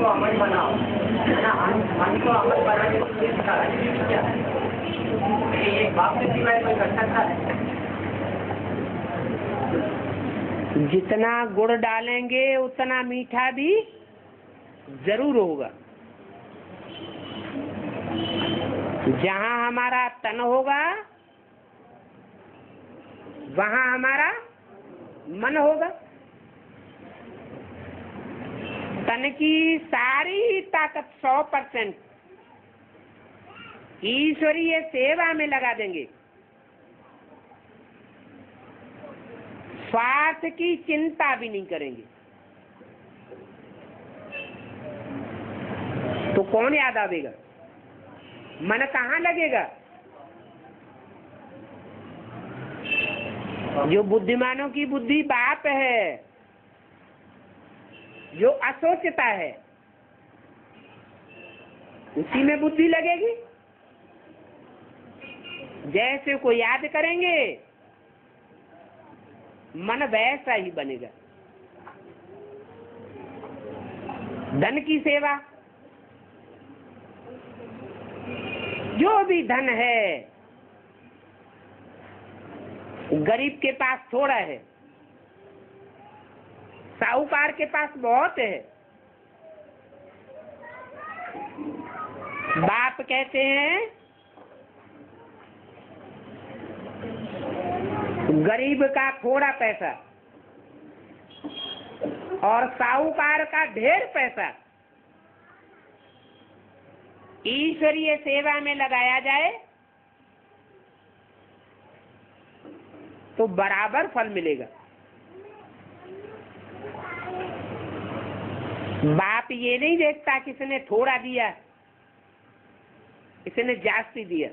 को अमर बनाओ, मन को अमर बनाने को क्या है? एक बाप के सिवाय कोई कर सकता है? जितना गुड़ डालेंगे उतना मीठा भी जरूर होगा। जहाँ हमारा तन होगा वहाँ हमारा मन होगा। तन की सारी ताकत 100% ईश्वरीय सेवा में लगा देंगे। स्वार्थ की चिंता भी नहीं करेंगे तो कौन याद आवेगा? मन कहाँ लगेगा? जो बुद्धिमानों की बुद्धि बाप है, जो असोचता है उसी में बुद्धि लगेगी। जैसे को याद करेंगे मन वैसा ही बनेगा। धन की सेवा, जो भी धन है, गरीब के पास थोड़ा है, साहूकार के पास बहुत है। बाप कहते हैं गरीब का थोड़ा पैसा और साहूकार का ढेर पैसा ईश्वरीय सेवा में लगाया जाए तो बराबर फल मिलेगा। बाप ये नहीं देखता किसने थोड़ा दिया किसने जास्ती दिया।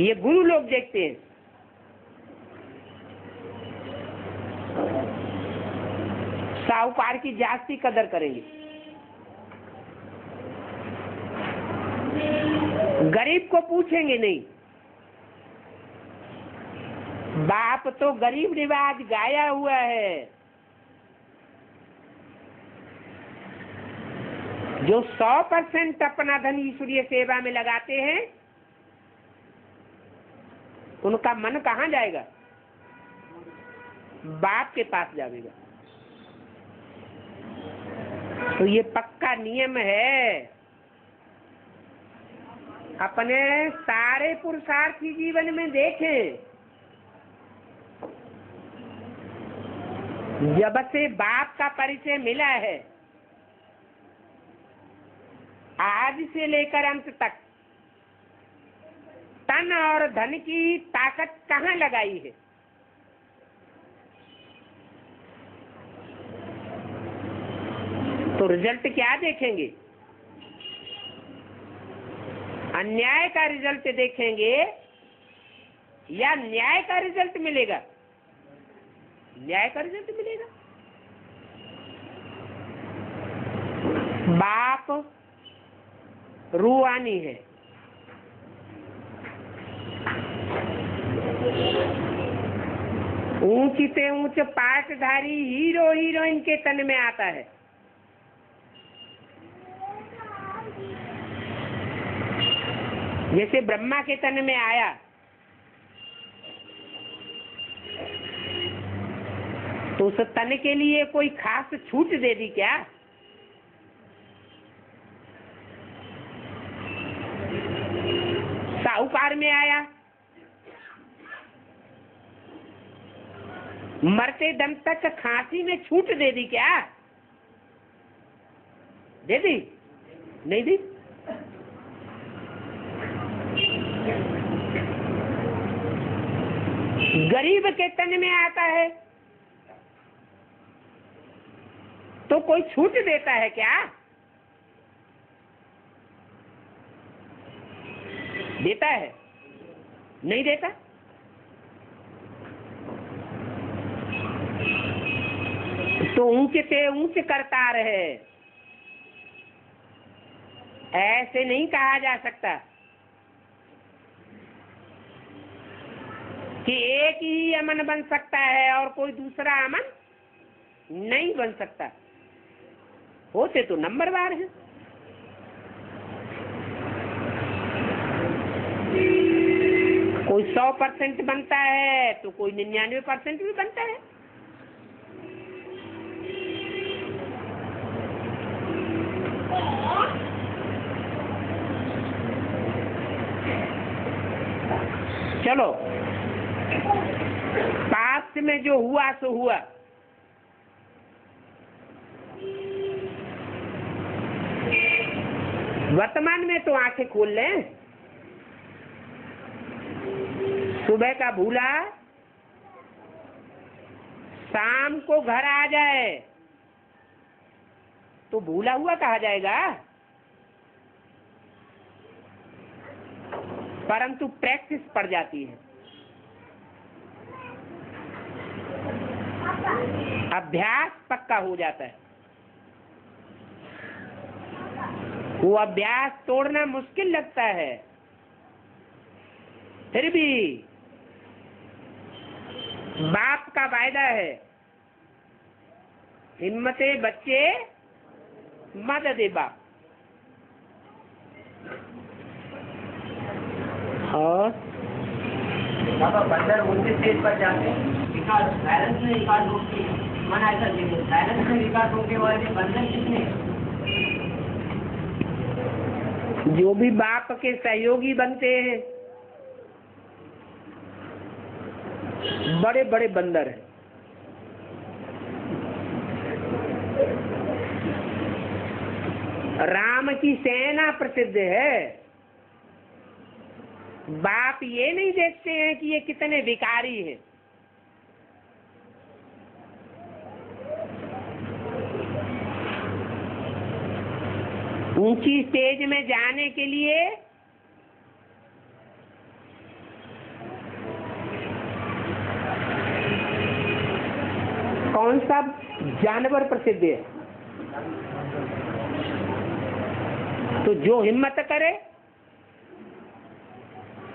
ये गुरु लोग देखते हैं, साहूकार की जास्ती कदर करेंगे, गरीब को पूछेंगे नहीं। बाप तो गरीब रिवाज गाया हुआ है। जो 100% अपना धन ईश्वरीय सेवा में लगाते हैं उनका मन कहाँ जाएगा? बाप के पास जाएगा। तो ये पक्का नियम है। अपने सारे पुरुषार्थी जीवन में देखें, जब से बाप का परिचय मिला है आज से लेकर अंत तक तन और धन की ताकत कहाँ लगाई है? तो रिजल्ट क्या देखेंगे? अन्याय का रिजल्ट देखेंगे या न्याय का रिजल्ट मिलेगा? न्याय का रिजल्ट मिलेगा। बाप रूहानी है, ऊंची से ऊंच पाठधारी हीरो हीरोइन के तन में आता है। जैसे ब्रह्मा के तन में आया, उस तन के लिए कोई खास छूट दे दी क्या? साहूकार में आया, मरते दम तक खांसी में छूट दे दी क्या? दे दी? नहीं दी। गरीब के तन में आता है तो कोई छूट देता है क्या? देता है? नहीं देता। तो ऊंच से ऊंच करतार है ऐसे नहीं कहा जा सकता कि एक ही अमन बन सकता है और कोई दूसरा अमन नहीं बन सकता। होते तो नंबरवार हैं। कोई 100% बनता है तो कोई 99% भी बनता है। चलो पास्ट में जो हुआ सो हुआ, वर्तमान में तो आंखें खोल लें। सुबह का भूला शाम को घर आ जाए तो भूला हुआ कहा जाएगा, परंतु प्रैक्टिस पड़ जाती है, अभ्यास पक्का हो जाता है। वो अभ्यास तोड़ना मुश्किल लगता है, फिर भी बाप का वायदा है, हिम्मते बच्चे मददे बाप। और बंदर 29 पेज पर जाते हैं, जो भी बाप के सहयोगी बनते हैं बड़े बड़े बंदर हैं। राम की सेना प्रसिद्ध है। बाप ये नहीं देखते हैं कि ये कितने विकारी हैं। ऊंची स्टेज में जाने के लिए कौन सा जानवर प्रसिद्ध है? तो जो हिम्मत करे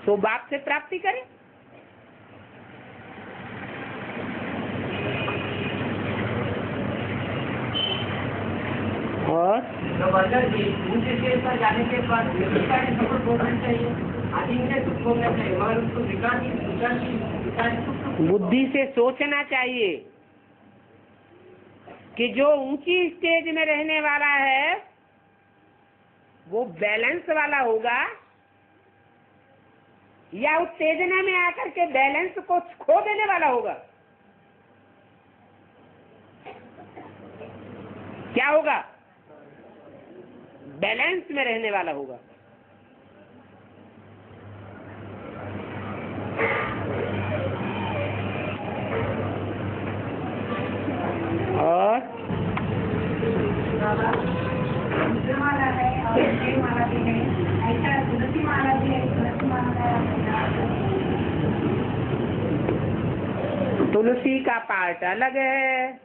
तो बाप से प्राप्ति करे। पर जाने के बाद बुद्धि से सोचना चाहिए कि जो ऊंची स्टेज में रहने वाला है वो बैलेंस वाला होगा या उत्तेजना में आकर के बैलेंस को खो देने वाला होगा। क्या होगा? बैलेंस में रहने वाला होगा। और तुलसी का पार्ट अलग है,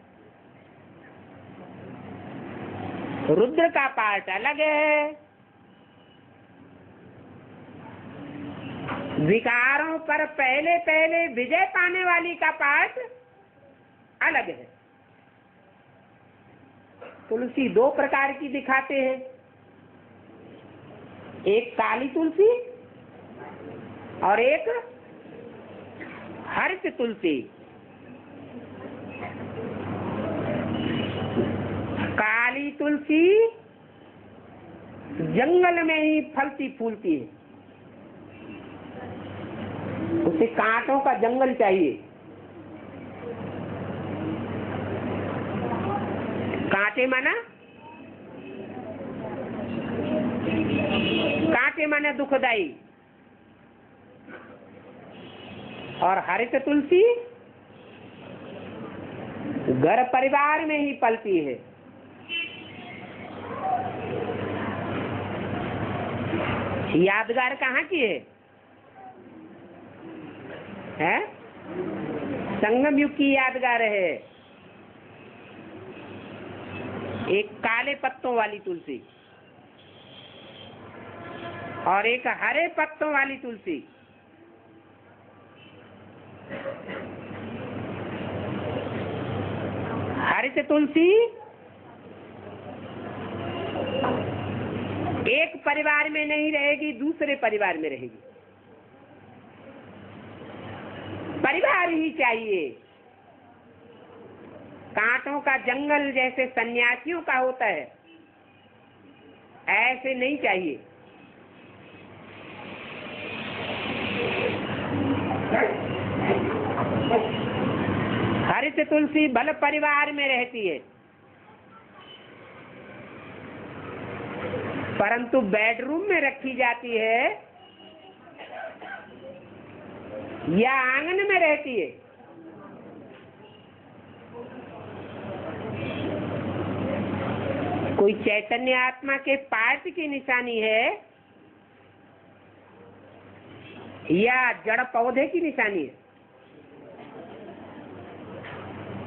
रुद्र का पार्ट अलग है। विकारों पर पहले पहले विजय पाने वाली का पार्ट अलग है। तुलसी दो प्रकार की दिखाते हैं, एक काली तुलसी और एक हरित तुलसी। काली तुलसी जंगल में ही फलती फूलती है, उसे कांटों का जंगल चाहिए, कांटे माना दुखदाई। और हरित तुलसी घर परिवार में ही पलती है, यादगार कहाँ की है? संगम युग की यादगार है। एक काले पत्तों वाली तुलसी और एक हरे पत्तों वाली तुलसी। हरे से तुलसी एक परिवार में नहीं रहेगी, दूसरे परिवार में रहेगी। परिवार ही चाहिए। कांटों का जंगल जैसे सन्यासियों का होता है, ऐसे नहीं चाहिए। हरित तुलसी भल परिवार में रहती है, परंतु बेडरूम में रखी जाती है या आंगन में रहती है। कोई चैतन्य आत्मा के पार्ट की निशानी है या जड़ पौधे की निशानी है?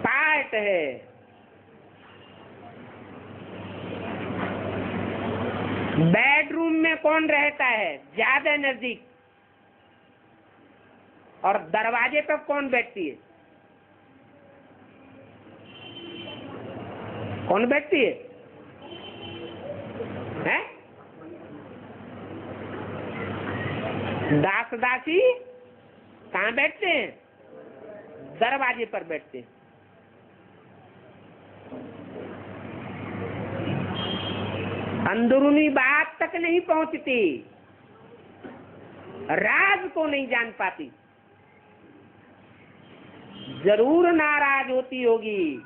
पार्ट है। बेडरूम में कौन रहता है ज्यादा नजदीक, और दरवाजे पर कौन बैठती है? कौन बैठती है? दास दासी कहाँ बैठते हैं? दरवाजे पर बैठते हैं। अंदरूनी बात तक नहीं पहुंचती, राज को नहीं जान पाती। जरूर नाराज होती होगी।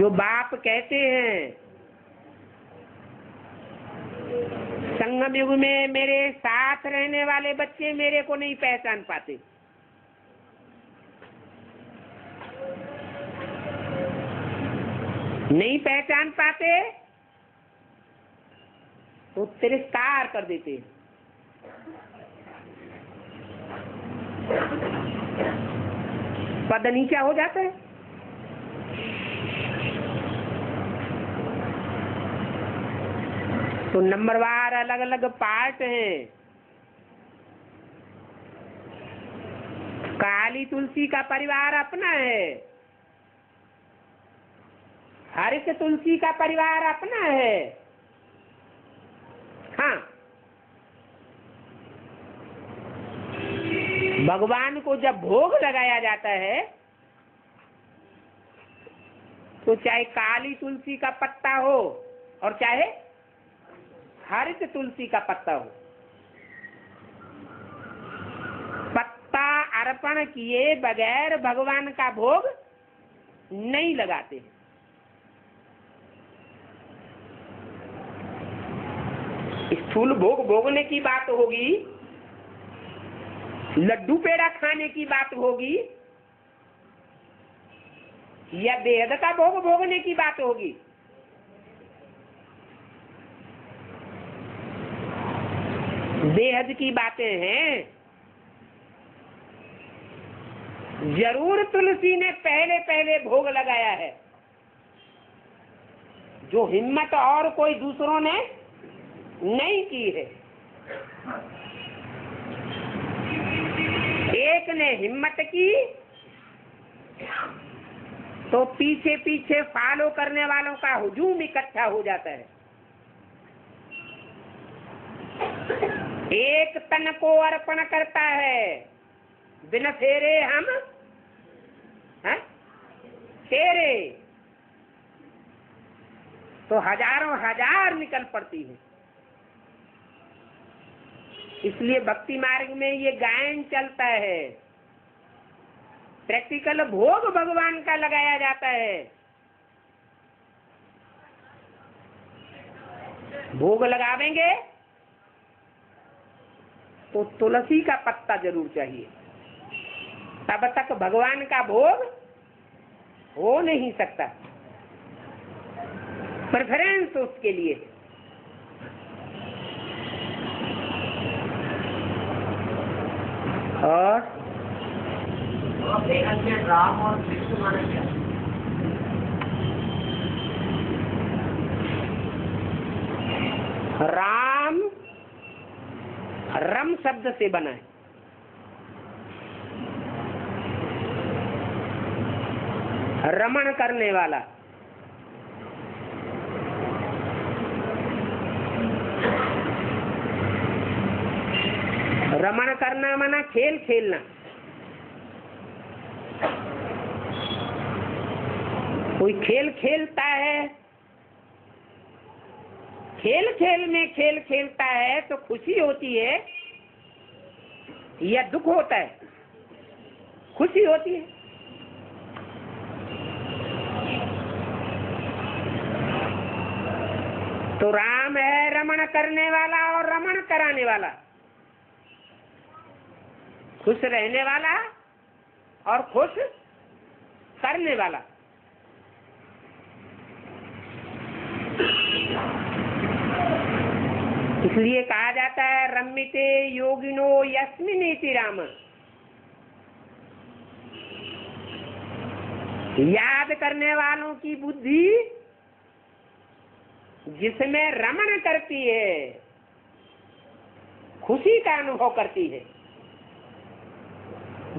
जो बाप कहते हैं संगम युग में मेरे साथ रहने वाले बच्चे मेरे को नहीं पहचान पाते। नहीं पहचान पाते तो तिरस्कार कर देते। पद नीचा हो जाता है। तो नंबरवार अलग अलग पार्ट हैं। काली तुलसी का परिवार अपना है, हरित तुलसी का परिवार अपना है। हाँ, भगवान को जब भोग लगाया जाता है तो चाहे काली तुलसी का पत्ता हो और चाहे हरित तुलसी का पत्ता हो, पत्ता अर्पण किए बगैर भगवान का भोग नहीं लगाते। स्थूल भोग भोगने की बात होगी, लड्डू पेड़ा खाने की बात होगी या देहद का भोग भोगने की बात होगी। बेहद की बातें हैं। जरूर तुलसी ने पहले पहले भोग लगाया है, जो हिम्मत और कोई दूसरों ने नहीं की है। एक ने हिम्मत की तो पीछे पीछे फॉलो करने वालों का हुजूम इकट्ठा हो जाता है। एक तन को अर्पण करता है, बिना फेरे हम तेरे, तो हजारों हजार निकल पड़ती है। इसलिए भक्ति मार्ग में ये गायन चलता है। प्रैक्टिकल भोग भगवान का लगाया जाता है। भोग लगावेंगे तो तुलसी का पत्ता जरूर चाहिए, तब तक भगवान का भोग हो नहीं सकता। प्रेफरेंस उसके लिए। और राम और कृष्ण माना गया। राम रम शब्द से बना है। रमण करने वाला। रमण करना माना खेल खेलना। कोई खेल खेलता है, खेल खेल में खेल खेलता है तो खुशी होती है या दुख होता है? खुशी होती है। तो राम है रमण करने वाला और रमण कराने वाला, खुश रहने वाला और खुश करने वाला। इसलिए कहा जाता है रम्यते योगिनो यस्मिनेति राम। याद करने वालों की बुद्धि जिसमें रमण करती है, खुशी का अनुभव करती है,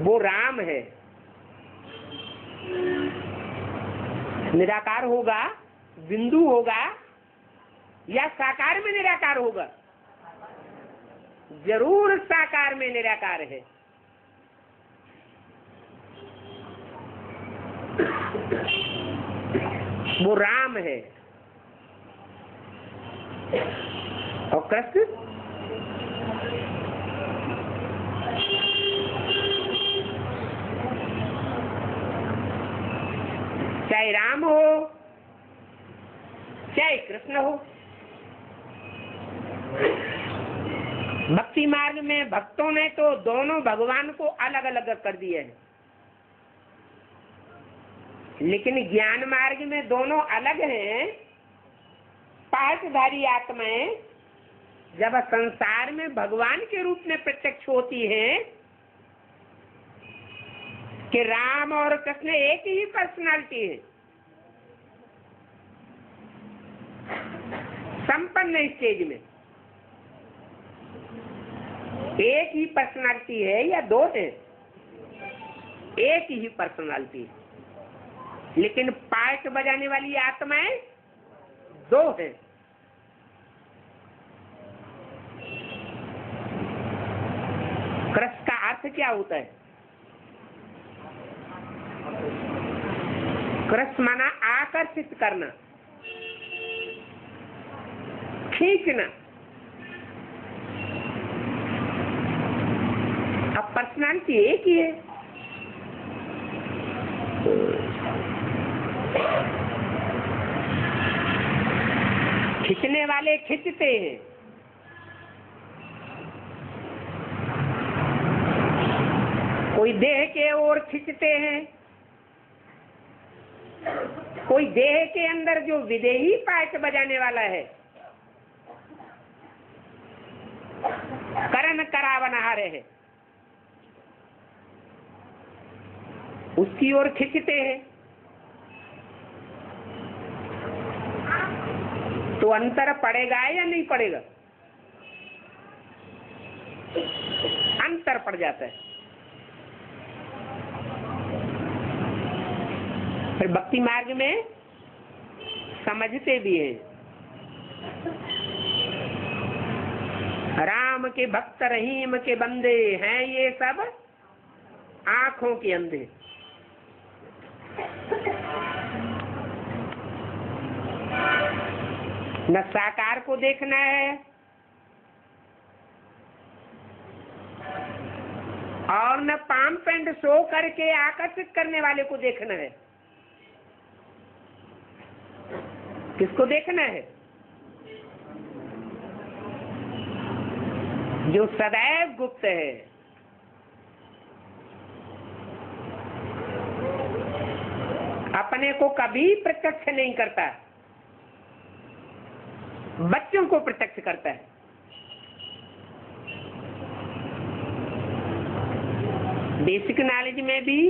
वो राम है। निराकार होगा, बिंदु होगा या साकार में निराकार होगा? जरूर साकार में निराकार है। वो राम है। और कृष्ण चाहे राम हो चाहे कृष्ण हो, भक्ति मार्ग में भक्तों ने तो दोनों भगवान को अलग अलग कर दिए हैं, लेकिन ज्ञान मार्ग में दोनों अलग हैं। पार्थधारी आत्माएं जब संसार में भगवान के रूप में प्रत्यक्ष होती हैं कि राम और कृष्ण एक ही पर्सनालिटी है, संपन्न स्टेज में एक ही पर्सनालिटी है या दो है? एक ही पर्सनालिटी है, लेकिन पार्ट बजाने वाली आत्माएं दो है। कृष्ण का अर्थ क्या होता है? कृष्ण माना आकर्षित करना, खींचना। अब पर्सनालिटी एक ही है, खींचने वाले खींचते हैं, कोई देह के ओर खींचते हैं, कोई देह के अंदर जो विदेही पार्ट बजाने वाला है, करण करावनहारे है, उसकी ओर खींचते हैं। तो अंतर पड़ेगा या नहीं पड़ेगा? अंतर पड़ जाता है। फिर भक्ति मार्ग में समझते भी हैं, राम के भक्त रहीम के बंदे हैं ये सब आंखों के अंधे। न साकार को देखना है और न पाम्प एंड शो करके आकर्षित करने वाले को देखना है। किसको देखना है? जो सदैव गुप्त है, अपने को कभी प्रत्यक्ष नहीं करता, बच्चों को प्रत्यक्ष करता है। बेसिक नॉलेज में भी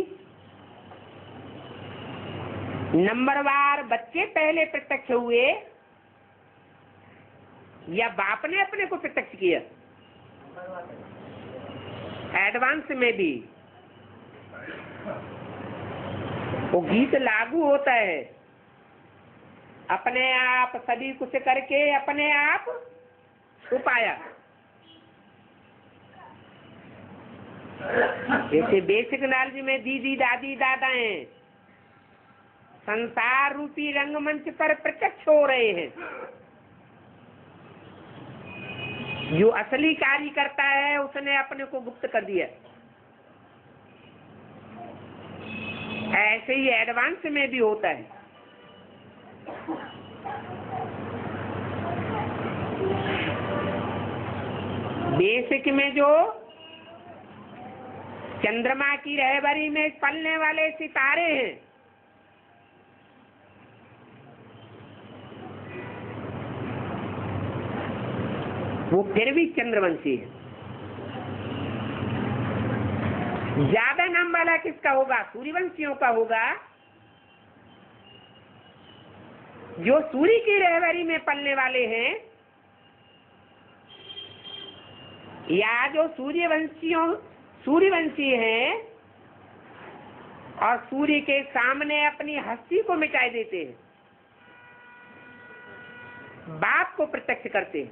नंबरवार बच्चे पहले प्रत्यक्ष हुए या बाप ने अपने को प्रत्यक्ष किया? एडवांस में भी वो गीत लागू होता है अपने आप, सभी कुछ करके अपने आप उपाया। जैसे बेसिक नॉलेज में दीदी दादी दादा हैं, संसार रूपी रंगमंच पर प्रत्यक्ष हो रहे हैं। जो असली कार्य करता है उसने अपने को गुप्त कर दिया। ऐसे ही एडवांस में भी होता है। बेसिक में जो चंद्रमा की रहबरी में पलने वाले सितारे हैं, वो फिर भी चंद्रवंशी है। ज्यादा नाम वाला किसका होगा? सूर्यवंशियों का होगा, जो सूर्य की रहबरी में पलने वाले हैं, या जो सूर्यवंशी हैं और सूर्य के सामने अपनी हस्ती को मिटाई देते हैं, बाप को प्रत्यक्ष करते हैं।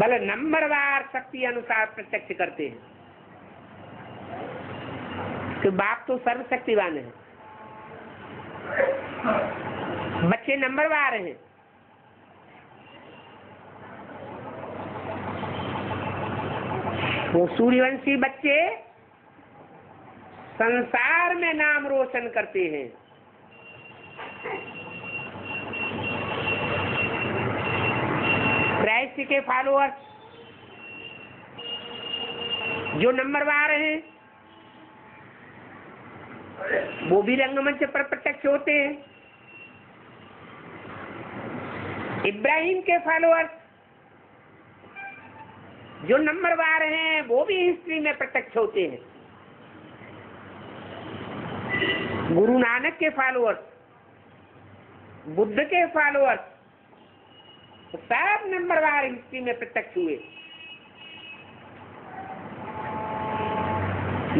बल नंबरवार शक्ति अनुसार प्रत्यक्ष करते हैं कि बाप तो सर्वशक्तिवान है, बच्चे नंबरवार हैं। वो सूर्यवंशी बच्चे संसार में नाम रोशन करते हैं। राइसी के फॉलोअर्स जो नंबरवार हैं वो भी रंगमंच पर प्रत्यक्ष होते हैं। इब्राहिम के फॉलोअर्स जो नंबरवार हैं वो भी हिस्ट्री में प्रत्यक्ष होते हैं। गुरु नानक के फॉलोअर्स, बुद्ध के फॉलोअर्स सब नंबरवार हिस्ट्री में प्रत्यक्ष हुए।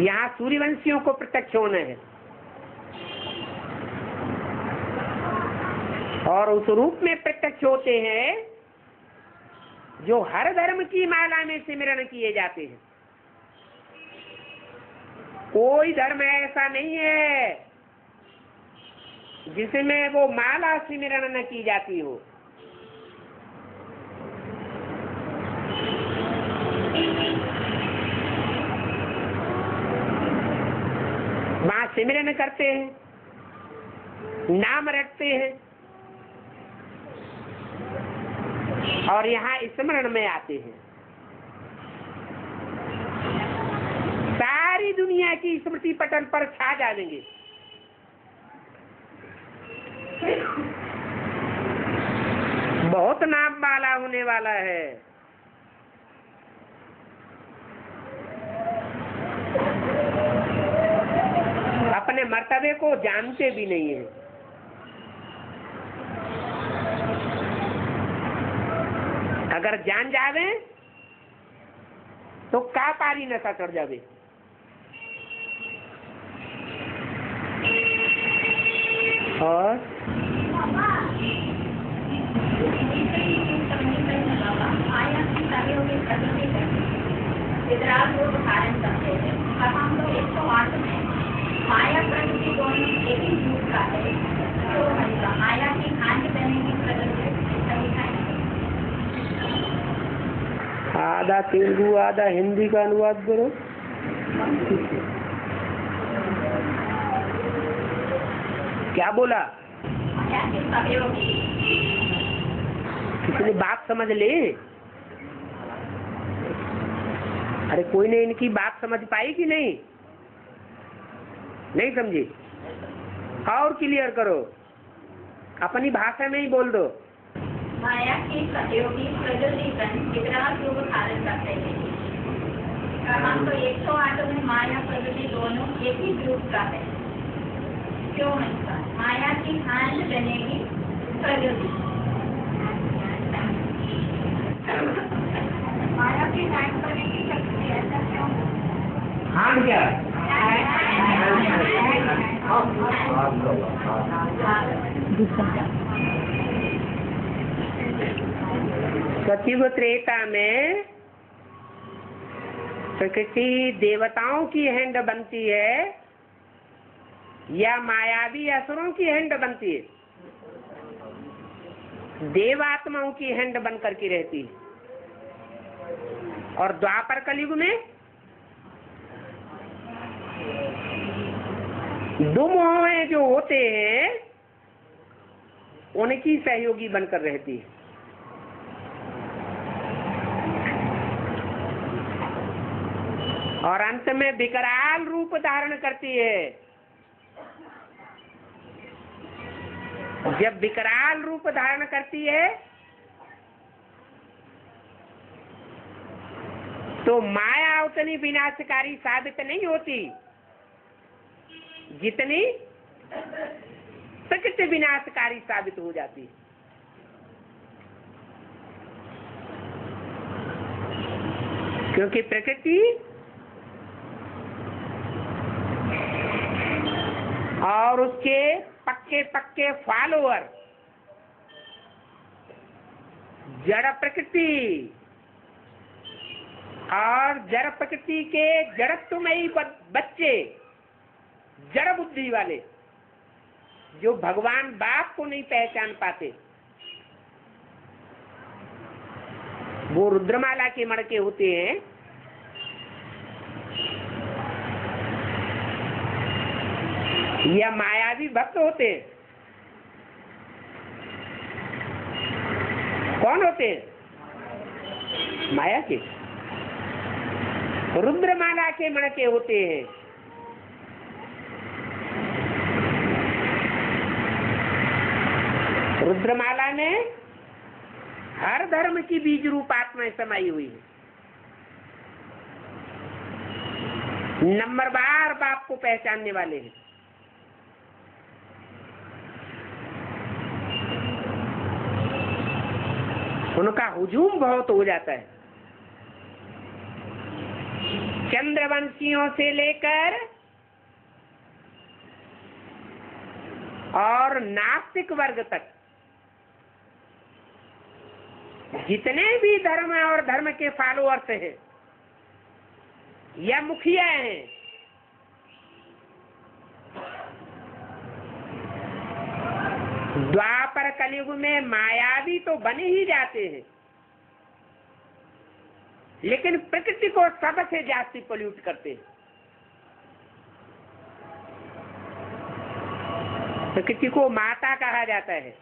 यहाँ सूर्यवंशियों को प्रत्यक्ष होना है और उस रूप में प्रत्यक्ष होते हैं जो हर धर्म की माला में सिमरन किए जाते हैं। कोई धर्म ऐसा नहीं है जिसमें वो माला सिमरन न की जाती हो। वहाँ सिमरन करते हैं, नाम रखते हैं और यहाँ स्मरण में आते हैं। सारी दुनिया की स्मृति पटल पर छा जाएंगे। बहुत नाम वाला होने वाला है। अपने मर्तबे को जानते भी नहीं है। अगर जान जावे तो का पारी नशा चढ़ जावे। और माया प्रकृति दोनों एक ही रूप का है, तो माया के खाने पीने की प्रकृति। आधा तेलुगु आधा हिंदी का अनुवाद करो। क्या बोला? कितनी बात समझ ले? अरे कोई ने इनकी बात समझ पाई कि नहीं? नहीं समझी? और क्लियर करो, अपनी भाषा में ही बोल दो। माया के सहयोगी प्रज्वलीकरण कितना रूप धारण करते हैं? हम तो 108 में माया प्रज्वली दोनों एक ही रूप का है, क्यों है? माया की खान बनेगी प्रज्वली। माया की खान बनेगी प्रज्वली, ऐसा क्यों? हाँ क्या? सतयुग त्रेता में प्रकृति देवताओं की हैंड बनती है या मायावी असुरों की हैंड बनती है? देवात्माओं की हैंड बन करके रहती है। और द्वापर कलयुग में दुमोह जो होते हैं उनकी सहयोगी बनकर रहती है। और अंत में विकराल रूप धारण करती है। जब विकराल रूप धारण करती है तो माया उतनी विनाशकारी साबित नहीं होती जितनी सख्त विनाशकारी साबित हो जाती है। क्योंकि प्रकृति और उसके पक्के पक्के फॉलोअर जड़ प्रकृति और जड़ प्रकृति के जड़त्वमयी बच्चे, जड़ बुद्धि वाले जो भगवान बाप को नहीं पहचान पाते, वो रुद्रमाला के मड़के होते हैं। यह मायावी भक्त होते हैं। कौन होते हैं? माया के रुद्रमाला के मणके होते हैं। रुद्रमाला में हर धर्म की बीज रूप आत्मा समाई हुई है। नंबरवार बाप को पहचानने वाले हैं। उनका हुजूम बहुत हो जाता है। चंद्रवंशियों से लेकर और नास्तिक वर्ग तक जितने भी धर्म और धर्म के फॉलोअर्स हैं या मुखिया हैं, द्वापर कलयुग में मायावी तो बने ही जाते हैं, लेकिन प्रकृति को सबसे जास्ती पोल्यूट करते हैं। प्रकृति को माता कहा जाता है।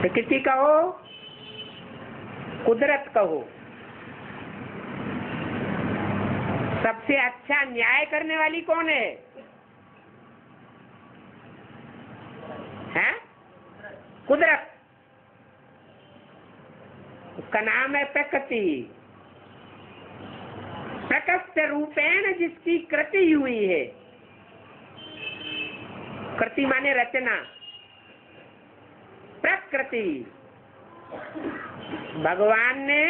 प्रकृति कहो, कुदरत कहो, सबसे अच्छा न्याय करने वाली कौन है? कुदरत। उसका नाम है प्रकृति। प्रकृत रूपेण जिसकी कृति हुई है, कृति माने रचना, प्रकृति। भगवान ने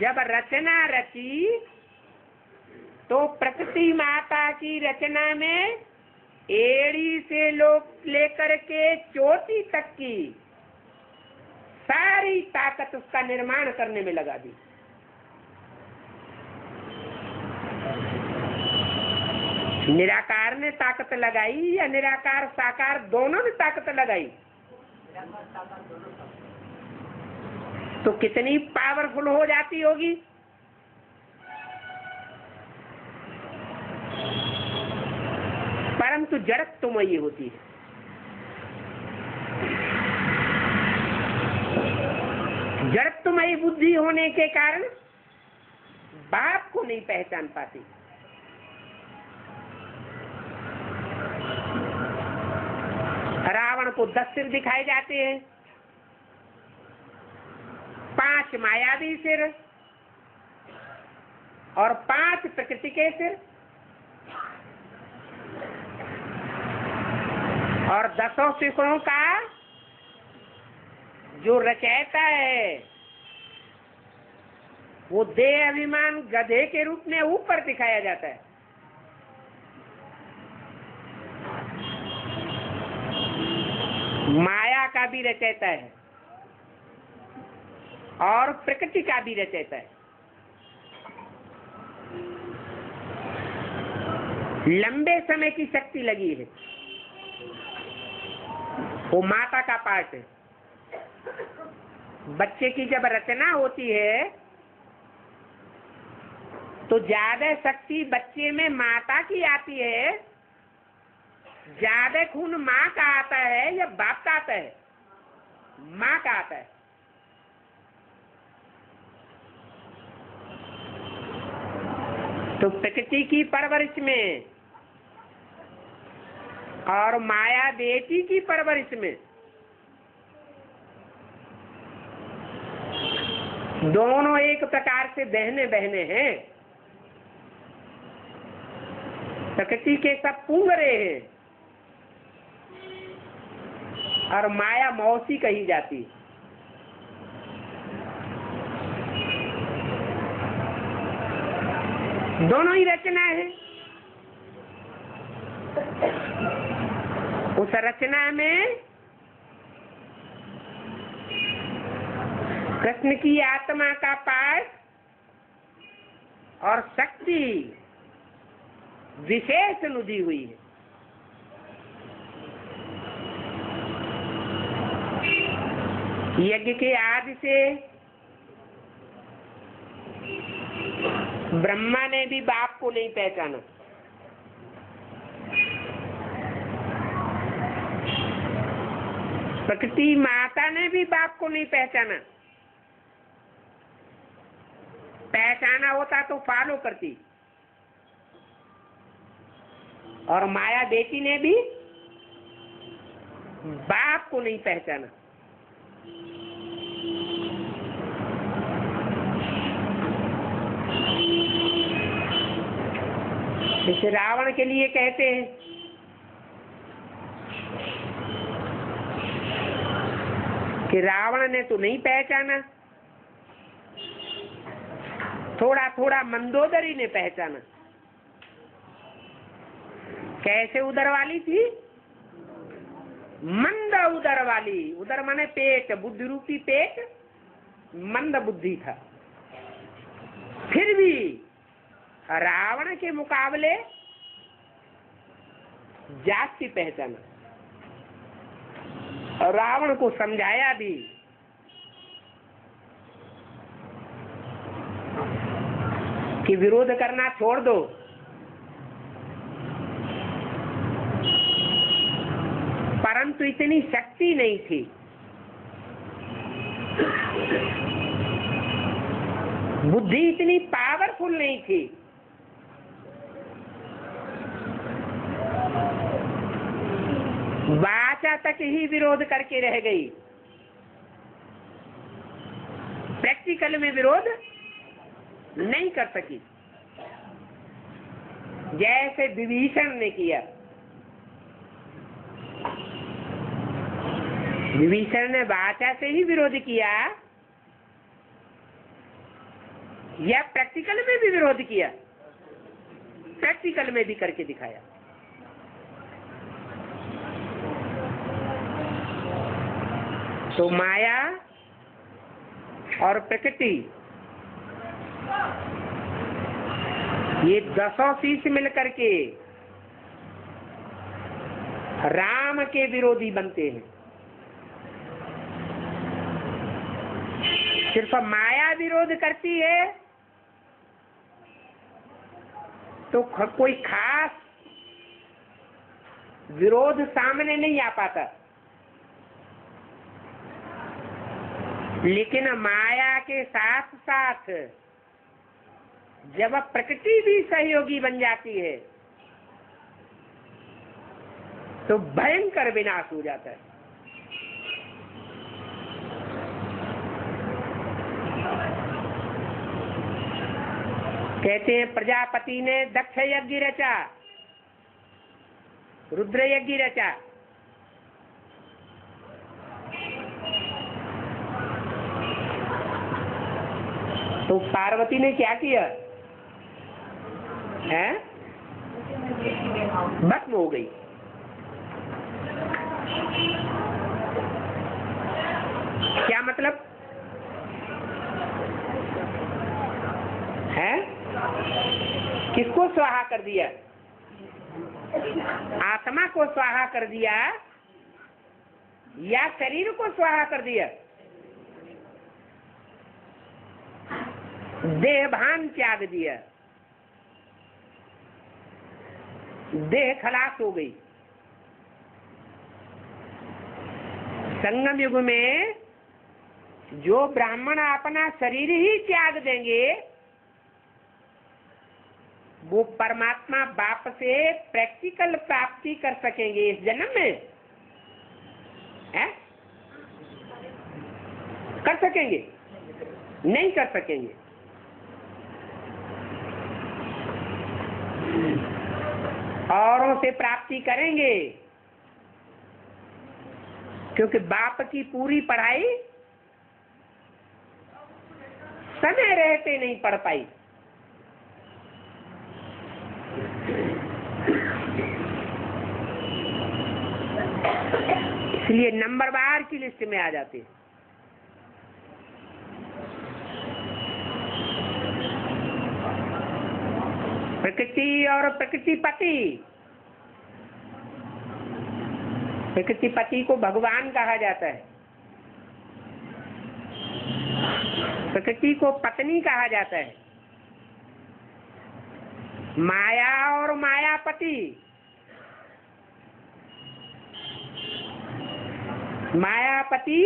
जब रचना रची तो प्रकृति माता की रचना में एड़ी से लेकर के चोटी तक की सारी ताकत उसका निर्माण करने में लगा दी। निराकार ने ताकत लगाई या निराकार साकार दोनों ने ताकत लगाई, तो कितनी पावरफुल हो जाती होगी। परंतु जड़त्वमयी होती है। जड़त्वमयी बुद्धि होने के कारण बाप को नहीं पहचान पाती। रावण को 10 सिर दिखाए जाते हैं, 5 मायावी सिर और 5 प्रकृति के सिर और 10 शिखरों का जो रचयिता है वो देह अभिमान गधे के रूप में ऊपर दिखाया जाता है। माया का भी रचयिता है और प्रकृति का भी रचयिता है। लंबे समय की शक्ति लगी है, वो माता का पार्ट है। बच्चे की जब रचना होती है तो ज्यादा शक्ति बच्चे में माता की आती है, ज्यादा खून माँ का आता है या बाप का आता है? माँ का आता है। तो प्रकृति की परवरिश में और माया बेटी की परवरिश में दोनों एक प्रकार से बहने बहने हैं। प्रकृति के सब पूंगरे हैं और माया मौसी कही जाती। दोनों ही रचना है। उस रचना में कृष्ण की आत्मा का पाठ और शक्ति विशेष नुदी हुई है। यज्ञ के आदि से ब्रह्मा ने भी बाप को नहीं पहचाना। प्रकृति माता ने भी बाप को नहीं पहचाना। पहचाना होता तो फॉलो करती। और माया बेटी ने भी बाप को नहीं पहचाना। इसे रावण के लिए कहते हैं कि रावण ने तो नहीं पहचाना, थोड़ा थोड़ा मंदोदरी ने पहचाना। कैसे उधर वाली थी? मंद उदर वाली। उदर माने पेट, बुद्धि रूपी पेट, मंद बुद्धि था। फिर भी रावण के मुकाबले जाति पहचाना और रावण को समझाया भी। कि विरोध करना छोड़ दो, परंतु इतनी शक्ति नहीं थी। बुद्धि इतनी पावरफुल नहीं थी। वाचा तक ही विरोध करके रह गई, प्रैक्टिकल में विरोध नहीं कर सकी जैसे विभीषण ने किया। विभीषण ने वाचा से ही विरोध किया या प्रैक्टिकल में भी विरोध किया? प्रैक्टिकल में भी करके दिखाया। तो माया और प्रकृति ये दसों शीश मिलकर के राम के विरोधी बनते हैं। सिर्फ माया विरोध करती है तो कोई खास विरोध सामने नहीं आ पाता, लेकिन माया के साथ साथ जब प्रकृति भी सहयोगी बन जाती है तो भयंकर विनाश हो जाता है। कहते हैं प्रजापति ने दक्ष यज्ञ रचा, रुद्र यज्ञ रचा, तो पार्वती ने क्या किया है? भस्म हो गई। क्या मतलब है? किसको स्वाहा कर दिया? आत्मा को स्वाहा कर दिया या शरीर को स्वाहा कर दिया? देहभान त्याग दिया, देह खलास हो गई। संगम युग में जो ब्राह्मण अपना शरीर ही त्याग देंगे वो परमात्मा बाप से प्रैक्टिकल प्राप्ति कर सकेंगे इस जन्म में, है? कर सकेंगे? नहीं कर सकेंगे। औरों से प्राप्ति करेंगे क्योंकि बाप की पूरी पढ़ाई समय रहते नहीं पढ़ पाई। इसलिए नंबर बार की लिस्ट में आ जाते। प्रकृति और प्रकृतिपति को भगवान कहा जाता है, प्रकृति को पत्नी कहा जाता है। माया और मायापति, मायापति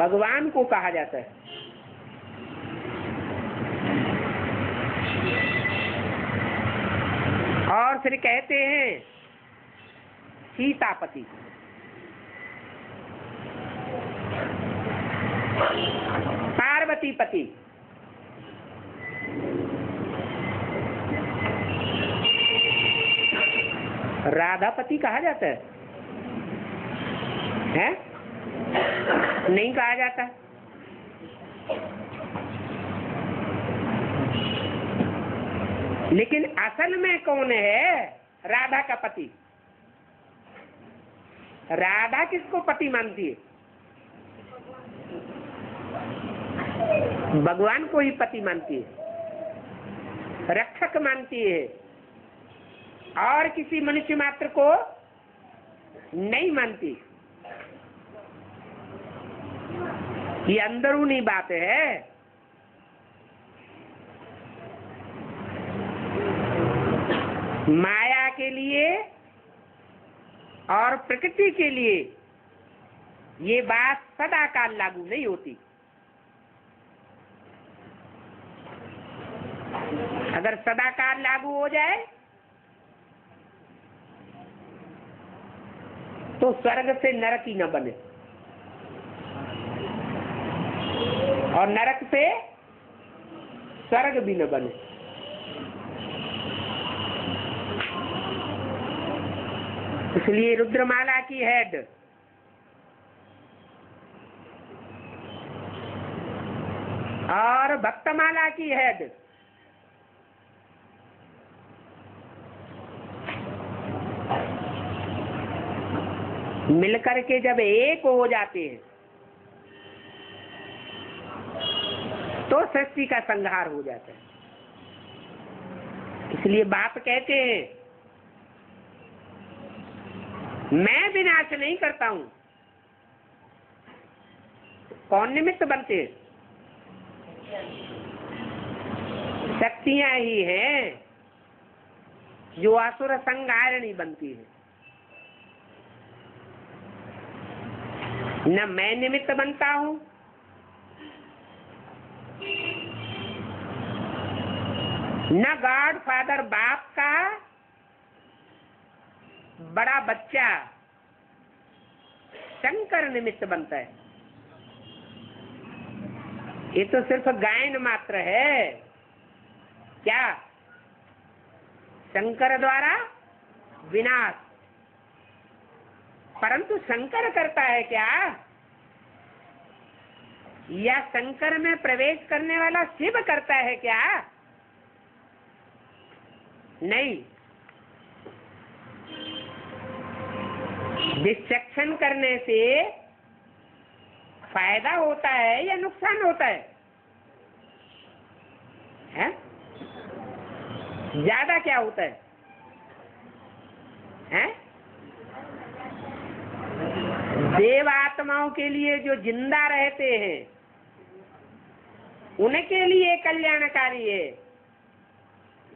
भगवान को कहा जाता है। और फिर कहते हैं सीतापति। पार्वती पति, राधापति कहा जाता है? नहीं कहा जाता। लेकिन असल में कौन है राधा का पति? राधा किसको पति मानती है? भगवान को ही पति मानती है, रक्षक मानती है, और किसी मनुष्य मात्र को नहीं मानती। ये अंदरूनी बात है। माया के लिए और प्रकृति के लिए ये बात सदा काल लागू नहीं होती। अगर सदा काल लागू हो जाए तो स्वर्ग से नरक ही न बने और नरक से स्वर्ग भी न बने। इसलिए रुद्रमाला की हेड और भक्तमाला की हेड मिलकर के जब एक हो जाते हैं तो सृष्टि का संहार हो जाता है। इसलिए बाप कहते हैं मैं विनाश नहीं करता हूं। कौन निमित्त बनते हैं? शक्तियां ही हैं जो असुर संहारिणी बनती है। न मैं निमित्त बनता हूं न गॉड फादर बाप का बड़ा बच्चा शंकर निमित्त बनता है। ये तो सिर्फ गायन मात्र है। क्या शंकर द्वारा विनाश, परंतु शंकर करता है क्या? या शंकर में प्रवेश करने वाला शिव करता है क्या? नहीं। डिस्ट्रक्शन करने से फायदा होता है या नुकसान होता है? हैं? ज्यादा क्या होता है? हैं? देव आत्माओं के लिए जो जिंदा रहते हैं उनके लिए कल्याणकारी है,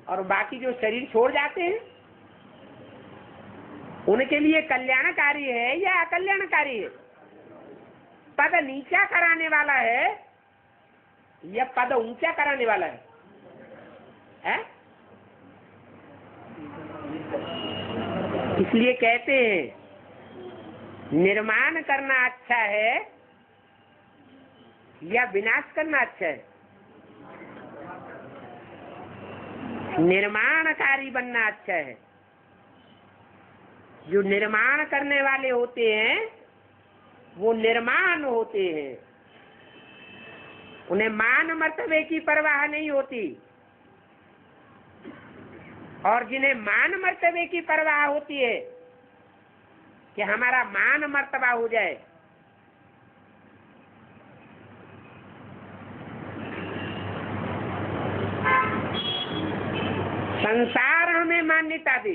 और बाकी जो शरीर छोड़ जाते हैं उनके लिए कल्याणकारी है या अकल्याणकारी है? पद नीचा कराने वाला है या पद ऊंचा कराने वाला है? इसलिए कहते हैं निर्माण करना अच्छा है या विनाश करना अच्छा है? निर्माणकारी बनना अच्छा है। जो निर्माण करने वाले होते हैं वो निर्माण होते हैं, उन्हें मान मर्तबे की परवाह नहीं होती, और जिन्हें मान मर्तबे की परवाह होती है कि हमारा मान मर्तबा हो जाए, संसार हमें मान्यता दे,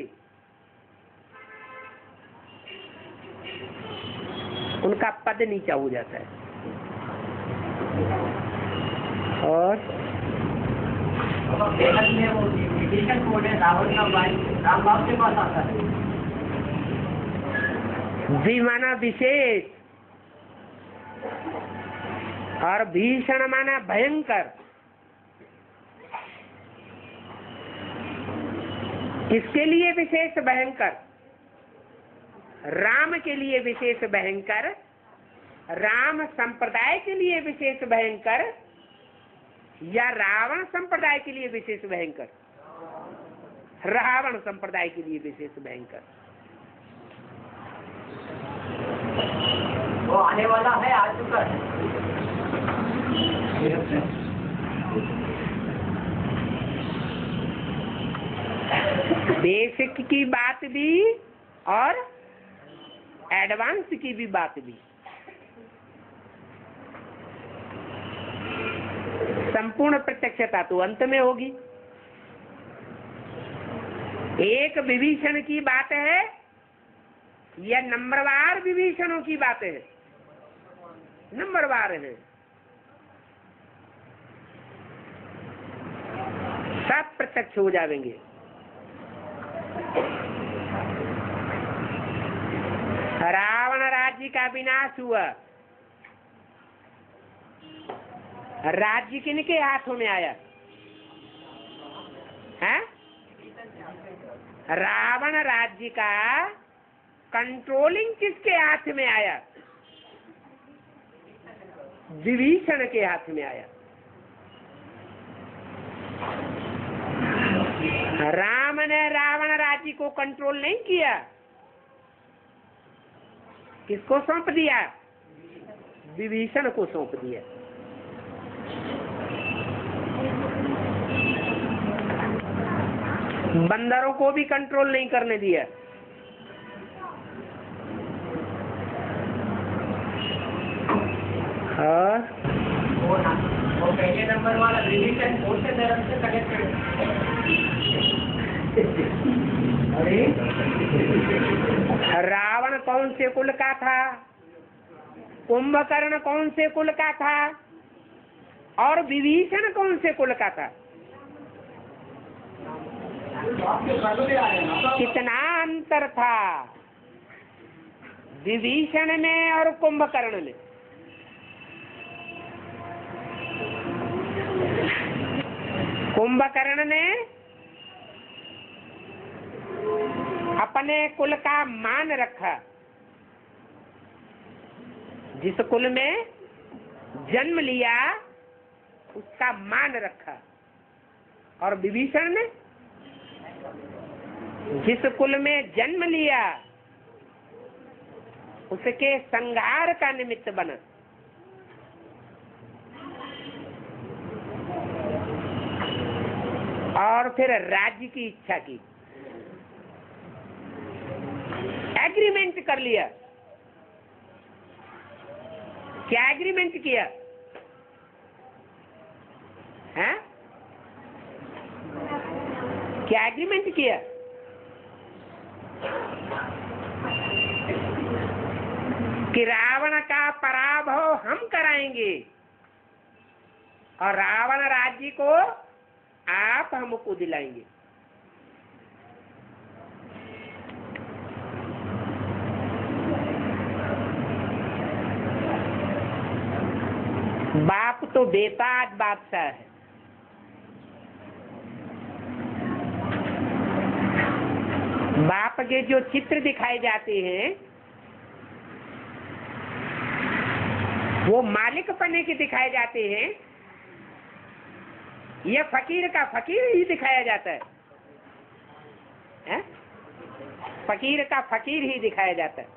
उनका पद नीचा हो जाता है। और जी माना विशेष और भीषण माना भयंकर, किसके लिए विशेष भयंकर? राम के लिए विशेष भयंकर, राम संप्रदाय के लिए विशेष भयंकर या रावण संप्रदाय के लिए विशेष भयंकर? रावण संप्रदाय के लिए विशेष भयंकर। वो आने वाला है, आ चुका है। बेसिक की बात भी और एडवांस की भी बात भी। संपूर्ण प्रत्यक्षता तो अंत में होगी। एक विभीषण की बात है या नंबरवार विभीषणों की बात है? नंबरवार है। सब प्रत्यक्ष हो जाएंगे। रावण राज्य का विनाश हुआ, राज्य किनके हाथों में आया? हैं? रावण राज्य का कंट्रोलिंग किसके हाथ में आया? विभीषण के हाथ में आया। राम ने रावण राज्य को कंट्रोल नहीं किया, किसको सौंप दिया? विभीषण को सौंप दिया। बंदरों को भी कंट्रोल नहीं करने दिया। हाँ। वो पहले नंबर वाला विभीषण कौन से धर्म से कनेक्टेड है? रावण कौन से कुल का था? कुंभकर्ण कौन से कुल का था? और विभीषण कौन से कुल का था? कितना अंतर था विभीषण में और कुंभकर्ण में? कुंभकर्ण ने अपने कुल का मान रखा, जिस कुल में जन्म लिया उसका मान रखा, और विभीषण ने जिस कुल में जन्म लिया उसके संहार का निमित्त बना। और फिर राज्य की इच्छा की, एग्रीमेंट कर लिया क्या एग्रीमेंट किया है? क्या एग्रीमेंट किया? कि रावण का पराभव हम कराएंगे और रावण राज्य को आप हमको दिलाएंगे। बाप तो बेताज बादशाह है, बाप के जो चित्र दिखाए जाते हैं वो मालिक पने के दिखाए जाते हैं, ये फकीर का फकीर ही दिखाया जाता है, फकीर का फकीर ही दिखाया जाता है।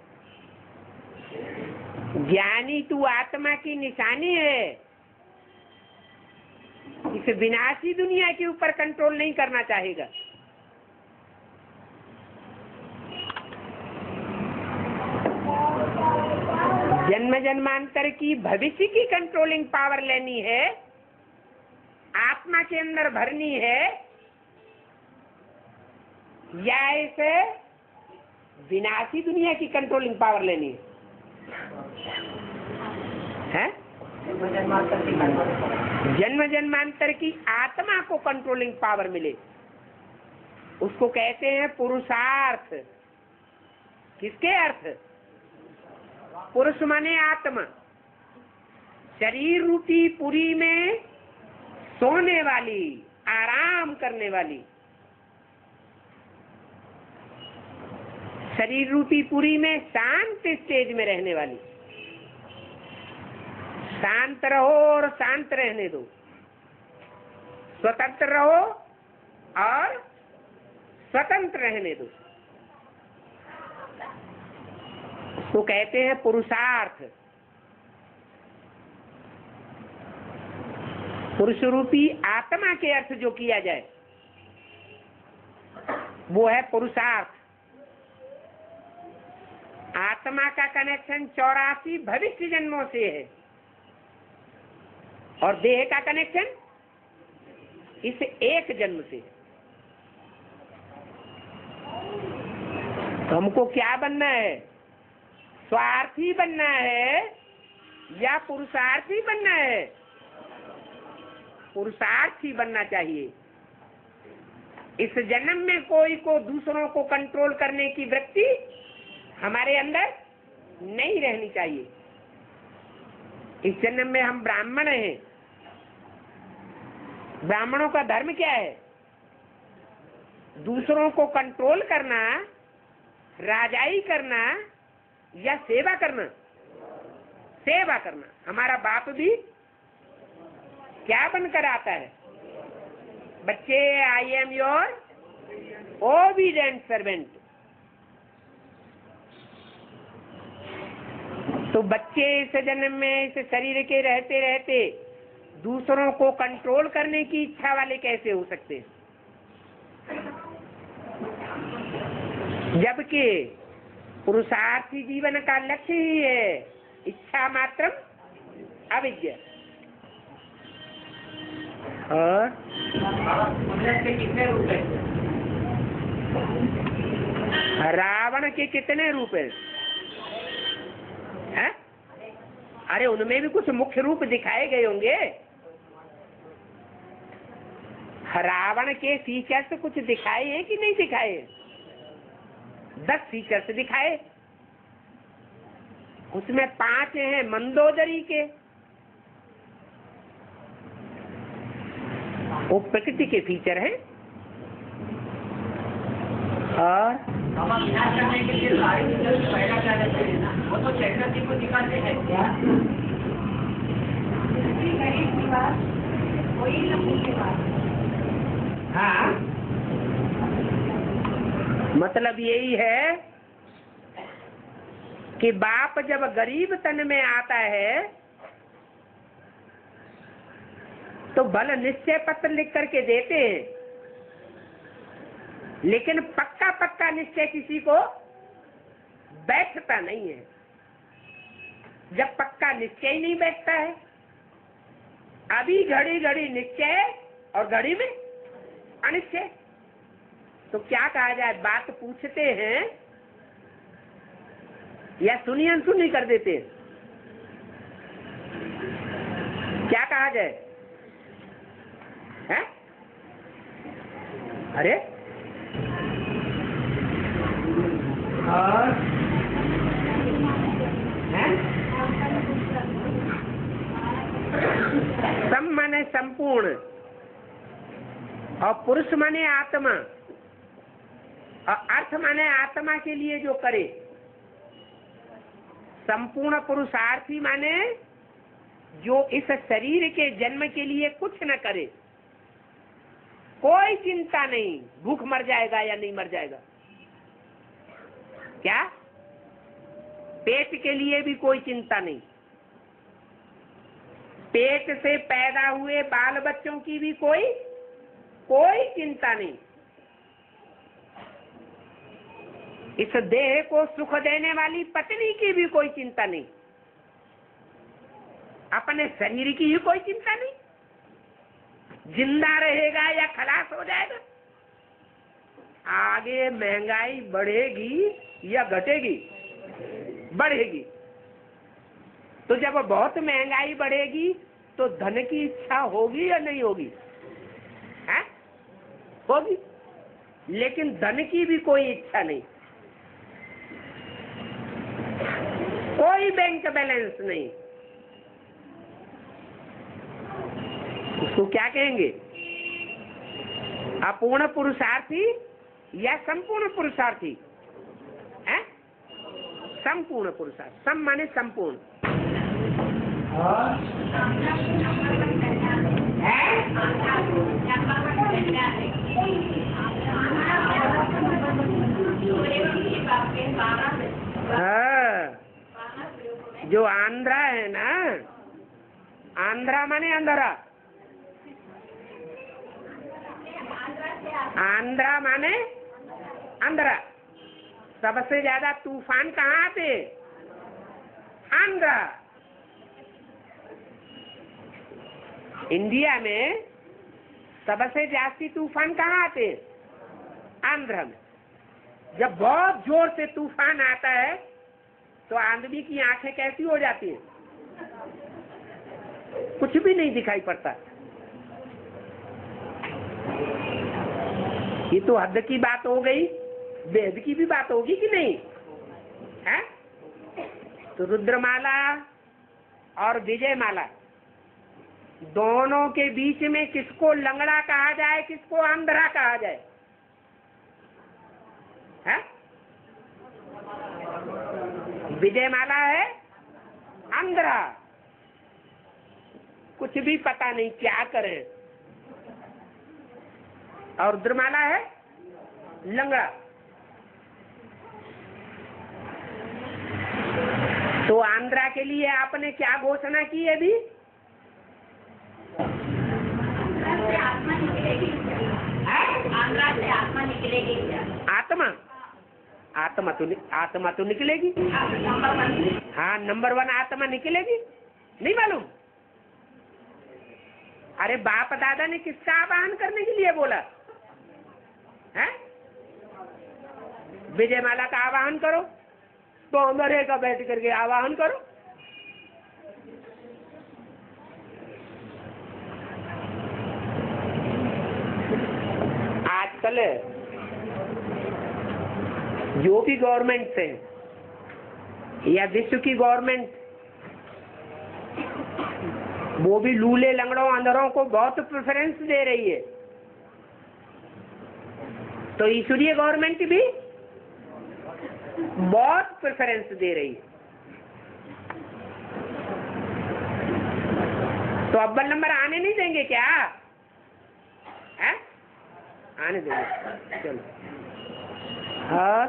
ज्ञानी तू आत्मा की निशानी है, इस विनाशी दुनिया के ऊपर कंट्रोल नहीं करना चाहेगा। जन्म जन्मांतर की भविष्य की कंट्रोलिंग पावर लेनी है, आत्मा के अंदर भरनी है, या इसे विनाशी दुनिया की कंट्रोलिंग पावर लेनी है? जन्म जन्मांतर की आत्मा को कंट्रोलिंग पावर मिले, उसको कहते हैं पुरुषार्थ। किसके अर्थ? पुरुष माने आत्मा। शरीर रूपी पुरी में सोने वाली, आराम करने वाली, शरीर रूपी पुरी में शांत स्टेज में रहने वाली। शांत रहो और शांत रहने दो, स्वतंत्र रहो और स्वतंत्र रहने दो, तो कहते हैं पुरुषार्थ। पुरुष रूपी आत्मा के अर्थ जो किया जाए वो है पुरुषार्थ। आत्मा का कनेक्शन 84 भविष्य जन्मों से है और देह का कनेक्शन इस एक जन्म से है। तो हमको क्या बनना है? स्वार्थी बनना है या पुरुषार्थी बनना है? पुरुषार्थी बनना चाहिए। इस जन्म में कोई को दूसरों को कंट्रोल करने की वृत्ति हमारे अंदर नहीं रहनी चाहिए। इस जन्म में हम ब्राह्मण हैं, ब्राह्मणों का धर्म क्या है? दूसरों को कंट्रोल करना, राजाई करना या सेवा करना? सेवा करना। हमारा बाप भी क्या बनकर आता है? बच्चे, I am your obedient servant. तो बच्चे इस जन्म में इस शरीर के रहते रहते दूसरों को कंट्रोल करने की इच्छा वाले कैसे हो सकते हैं? जबकि पुरुषार्थी जीवन का लक्ष्य ही है इच्छा मात्रम अविद्या। और रावण के कितने रूप है? अरे उनमें भी कुछ मुख्य रूप दिखाए गए होंगे। रावण के फीचर्स कुछ दिखाए हैं कि नहीं दिखाए? 10 फीचर्स दिखाए, उसमें 5 हैं मंदोदरी के, वो प्रकृति के फीचर हैं। और हम अभ्यास करने के लिए सारे फीचर्स पैदा कर रहे हैं ना, वो तो चैटर्जी को दिखाते हैं क्या? वही लंबी की बात। हाँ, मतलब यही है कि बाप जब गरीब तन में आता है तो भले निश्चय पत्र लिख करके देते हैं, लेकिन पक्का पक्का निश्चय किसी को बैठता नहीं है। जब पक्का निश्चय नहीं बैठता है। अभी घड़ी घड़ी निश्चय और घड़ी में अनिश्चय, तो क्या कहा जाए? बात पूछते हैं या सुनी अनसुनी कर देते हैं? क्या कहा जाए? हैं? अरे सम माने संपूर्ण और पुरुष माने आत्मा और अर्थ माने आत्मा के लिए जो करे। संपूर्ण पुरुषार्थी माने जो इस शरीर के जन्म के लिए कुछ न करे, कोई चिंता नहीं, भूख मर जाएगा या नहीं मर जाएगा, क्या पेट के लिए भी कोई चिंता नहीं, पेट से पैदा हुए बाल बच्चों की भी कोई चिंता नहीं। इस देह को सुख देने वाली पत्नी की भी कोई चिंता नहीं, अपने शरीर की ही कोई चिंता नहीं, जिंदा रहेगा या खलास हो जाएगा, आगे महंगाई बढ़ेगी या घटेगी? बढ़ेगी। तो जब बहुत महंगाई बढ़ेगी तो धन की इच्छा होगी या नहीं होगी? है? होगी, लेकिन धन की भी कोई इच्छा नहीं, कोई बैंक बैलेंस नहीं। उसको क्या कहेंगे? अपूर्ण पुरुषार्थी या संपूर्ण पुरुषार्थी? है? संपूर्ण पुरुषार्थी, सम माने संपूर्ण। हाँ, जो आंध्रा है ना, आंध्रा माने अंधेरा, आंध्रा माने आंध्रा। सबसे ज्यादा तूफान कहाँ आते? आंध्रा। इंडिया में सबसे जास्ती तूफान कहाँ आते? आंध्रा में। जब बहुत जोर से तूफान आता है तो आदमी की आंखें कैसी हो जाती है? कुछ भी नहीं दिखाई पड़ता। ये तो हद की बात हो गई, बेहद की भी बात होगी कि नहीं? है? तो रुद्रमाला और विजयमाला दोनों के बीच में किसको लंगड़ा कहा जाए, किसको अंधरा कहा जाए? है? विजयमाला है अंधरा, कुछ भी पता नहीं क्या करे, और द्रमाला है लंगड़ा। तो आंध्रा के लिए आपने क्या घोषणा की है? अभी आत्मा निकलेगी, आंध्रा से आत्मा निकलेगी। आत्मा आत्मा तो निकलेगी। हाँ, नंबर 1 आत्मा निकलेगी। नहीं मालूम? अरे बाप दादा ने किसका आह्वान करने के लिए बोला? है? विजयमाला का आवाहन करो तो अंधेरे का बैठ करके आवाहन करो। आजकल जो भी गवर्नमेंट है या विश्व की गवर्नमेंट, वो भी लूले लंगड़ों अंधरों को बहुत प्रेफरेंस दे रही है। तो इसलिए गवर्नमेंट भी बहुत प्रेफरेंस दे रही है। तो अव्वल नंबर आने नहीं देंगे क्या? है? आने देंगे, चलो। हाँ,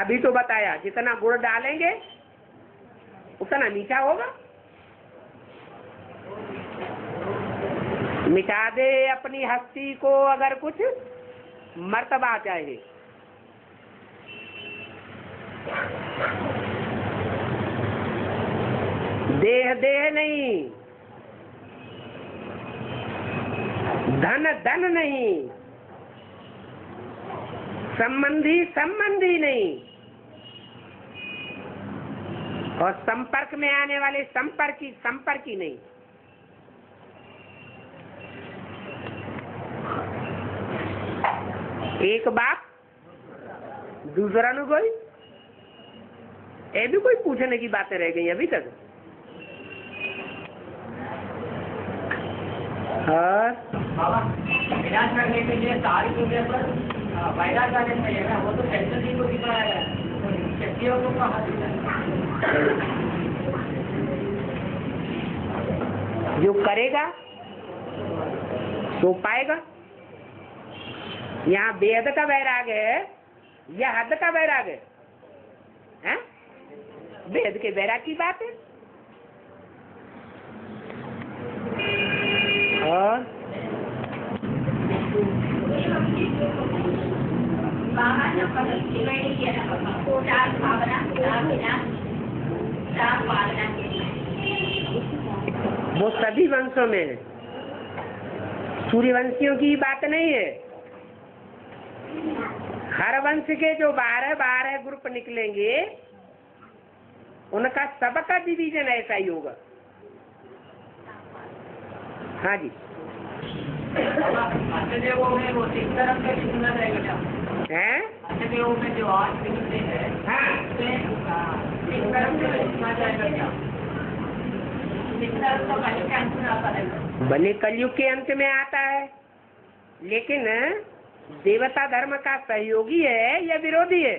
अभी तो बताया जितना गुड़ डालेंगे उतना मीठा होगा। मिटा दे अपनी हस्ती को अगर कुछ मर्तबा चाहिए। देह देह नहीं, धन धन नहीं, संबंधी संबंधी नहीं, और संपर्क में आने वाले संपर्की नहीं। एक बाप दूसरा नु कोई, ये भी कोई पूछने की बातें रह गई अभी तक। और विनाश करने के लिए सारी दुनिया पर वायरस आने चाहिए ना, वो तो सेंसरी को दिखा रहा है, शक्तियों को कहाँ दिखाएगा? जो करेगा सो पाएगा। यहाँ बेहद का वैराग है या हद का वैराग है? हैं? बेहद के वैराग की बात है। और वो सभी वंशों में है, सूर्यवंशियों की बात नहीं है। हर वंश के जो 12-12 ग्रुप निकलेंगे, उनका सबका डिवीजन ऐसा ही होगा। हाँ जी। हैं? भले कलयुग के अंत में आता है, लेकिन देवता धर्म का सहयोगी है या विरोधी है?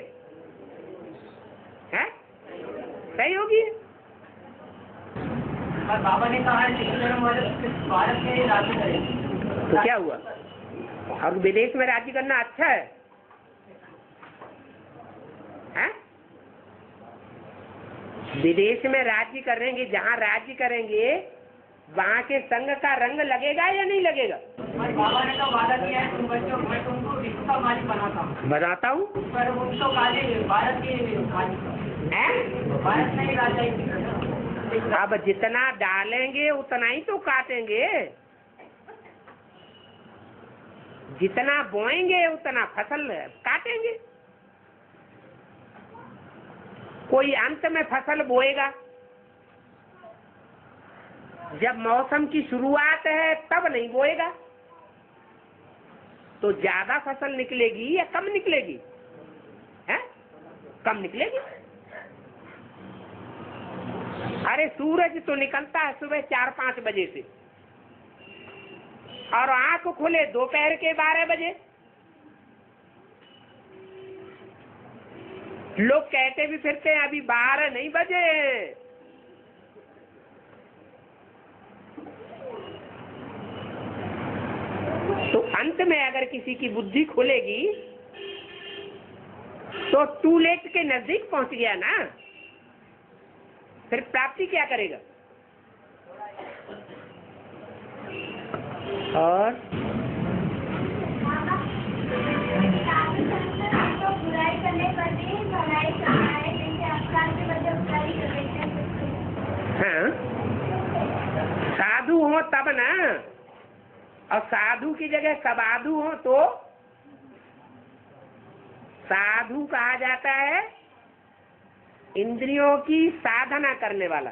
हैं? सहयोगी है। बाबा ने कहा है राज्य करें तो क्या हुआ? और विदेश में राज्य करना अच्छा है? हैं? विदेश में राज्य करेंगे, जहाँ राज्य करेंगे वहाँ के संघ का रंग लगेगा या नहीं लगेगा? बाबा ने तो वादा किया है, मैं तुमको विश्व का मालिक बनाता हूँ। अब जितना डालेंगे उतना ही तो काटेंगे, जितना बोएंगे उतना फसल काटेंगे। कोई अंत में फसल बोएगा? जब मौसम की शुरुआत है तब नहीं बोएगा, तो ज्यादा फसल निकलेगी या कम निकलेगी? है? कम निकलेगी। अरे सूरज तो निकलता है सुबह 4-5 बजे से, और आंख खुले दोपहर के 12 बजे। लोग कहते भी फिरते हैं अभी 12 नहीं बजे। तो अंत में अगर किसी की बुद्धि खुलेगी तो टू लेट के नजदीक पहुंच गया ना, फिर प्राप्ति क्या करेगा? और हाँ, साधु हो तब ना, और साधु की जगह सबाधु हो तो? साधु कहा जाता है इंद्रियों की साधना करने वाला।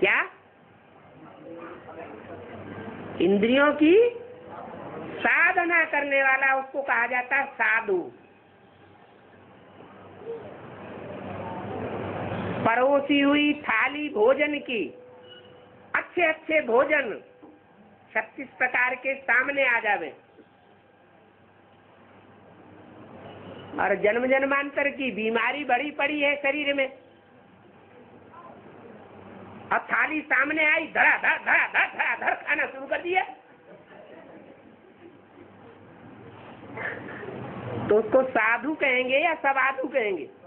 क्या? इंद्रियों की साधना करने वाला, उसको कहा जाता है साधु। परोसी हुई थाली भोजन की, अच्छे अच्छे भोजन 36 प्रकार के सामने आ जावे, और जन्म जन्मांतर की बीमारी बड़ी पड़ी है शरीर में, अब थाली सामने आई, धड़ा धड़ धड़ा धड़ धड़ा धड़ खाना शुरू कर दिया, तो उसको साधु कहेंगे या सवाधु कहेंगे?